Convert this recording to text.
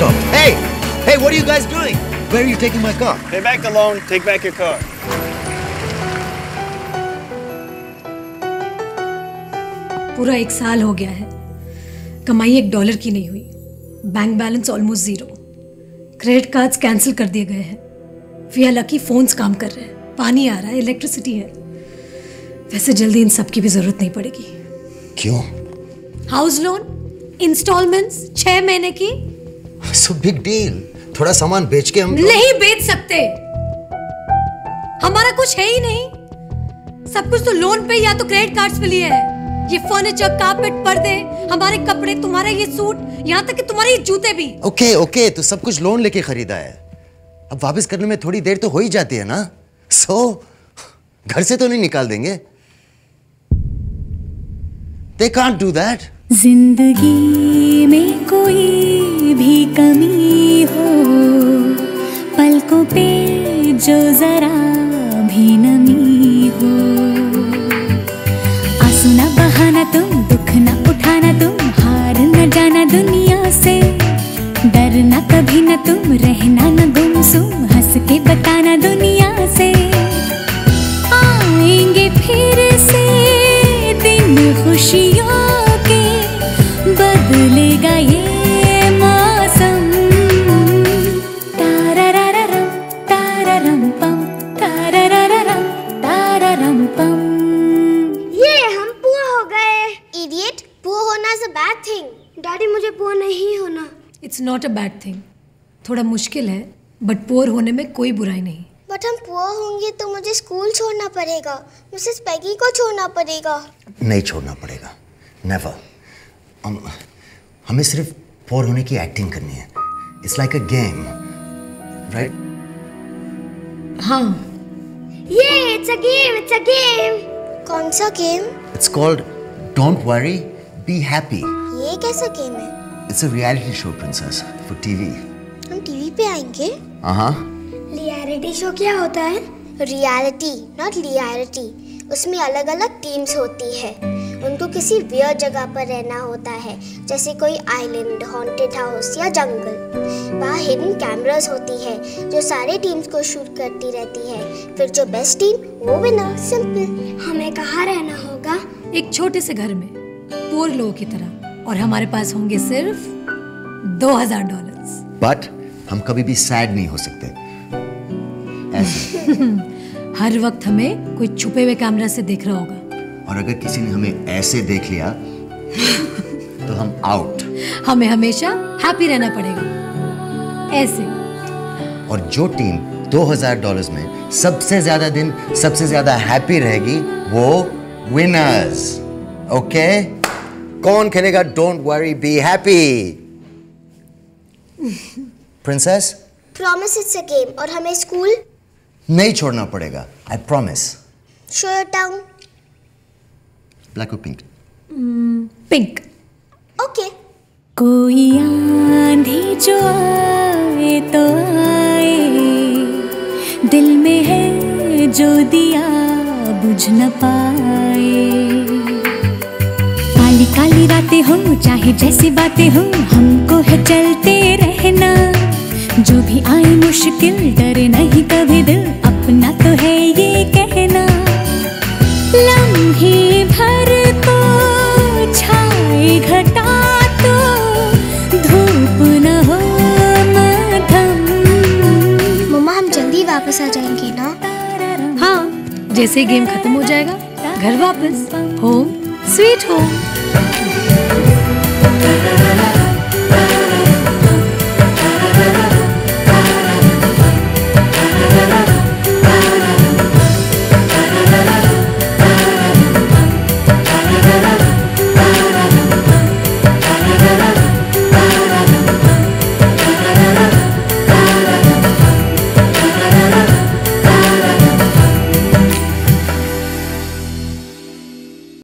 stop. Hey! Hey, what are you guys doing? Where are you taking my car? Pay back the loan, take back your car. पूरा एक साल हो गया है, कमाई $1 की नहीं हुई, bank balance almost zero, credit cards cancel कर दिए गए हैं, फिर लकी फोन्स काम कर रहे हैं, पानी आ रहा है, इलेक्ट्रिसिटी है। वैसे जल्दी इन सब की भी जरूरत नहीं पड़ेगी। क्यों? हाउस लोन, इंस्टॉलमेंट्स, 6 महीने की। सो बिग डील, थोड़ा सामान बेच के हम नहीं बेच सकते, हमारा कुछ है ही नहीं, सब कुछ तो लोन पे या तो क्रेडिट कार्ड्स पे लिया है। ये फर्नीचर, कार्पेट, पर्दे, हमारे कपड़े, तुम्हारा ये सूट, यहाँ तक कि तुम्हारे ये जूते भी। ओके, तो सब कुछ लोन लेके खरीदा है, अब वापस करने में थोड़ी देर तो हो ही जाती है ना। सो घर से तो नहीं निकाल देंगे। They can't do that. जिंदगी में कोई भी कमी हो, पलकों पे जो जरा भी नमी हो, आंसू ना बहाना तुम, दुख ना उठाना तुम, हार न जाना दुनिया से, डरना कभी ना तुम, रहना न गुमसुम, हंस के बताना दुनिया से, आएंगे फिर से दिन खुशियों के, बदलेगा ये मौसम। तारारारम, तारारम पम, तारारारम, तारारम पम। ये हम पुअर हो गए। इडियट, पुअर होना is a bad thing. Daddy मुझे पुअर नहीं होना। It's not a bad thing. थोड़ा मुश्किल है, बट पुअर होने में कोई बुराई नहीं। बट हम पुअर होंगे तो मुझे स्कूल छोड़ना पड़ेगा, मिसेस पैगी को छोड़ना पड़ेगा। नहीं छोड़ना पड़ेगा, नेवर। हमें सिर्फ पुअर होने की एक्टिंग करनी है। It's like a game, right? हाँ। ये it's a game, it's a game. कौन सा game? It's called don't worry be happy. ये कैसा गेम है? It's a reality show princess for TV. हम टीवी पे आएंगे? हाँ। रियलिटी शो क्या होता है? Reality, not लियरिटी। उसमें अलग अलग टीम्स होती है, उनको किसी वियर जगह पर रहना होता है, जैसे कोई आइलैंड, हॉन्टेड हाउस या जंगल। वहाँ हिडन कैमरास होती है जो सारे टीम्स को शूट करती रहती है, फिर जो बेस्ट टीम वो विनर। सिंपल। हमें कहाँ रहना होगा? एक छोटे से घर में, पूर लोगों की तरह, और हमारे पास होंगे सिर्फ $2000। बट हम कभी भी सैड नहीं हो सकते। हर वक्त हमें कोई छुपे हुए कैमरा से देख रहा होगा, और अगर किसी ने हमें ऐसे देख लिया तो हम आउट। हमें हमेशा हैप्पी रहना पड़ेगा, ऐसे। और जो टीम $2000 में सबसे ज्यादा दिन सबसे ज्यादा हैप्पी रहेगी वो विनर्स। ओके? कौन खेलेगा don't worry be happy? Princess promise it's a game, और हमें स्कूल नहीं छोड़ना पड़ेगा। I promise. Show your tongue. Black और पिंक? पिंक। ओके। कोई आंधी जो आए तो आए, दिल में है जो दिया बुझ न पाए, काली काली रातें हो चाहे जैसी बातें हो, हमको है चलते रहना, जो भी आए मुश्किल डरे नहीं कभी दिल, अपना तो है ये कहना, लम्हे भर को छाए घटा तो धूप न हो मध्यम। मम्मा हम जल्दी वापस आ जाएंगे ना? हाँ, जैसे गेम खत्म हो जाएगा घर वापस, होम स्वीट होम।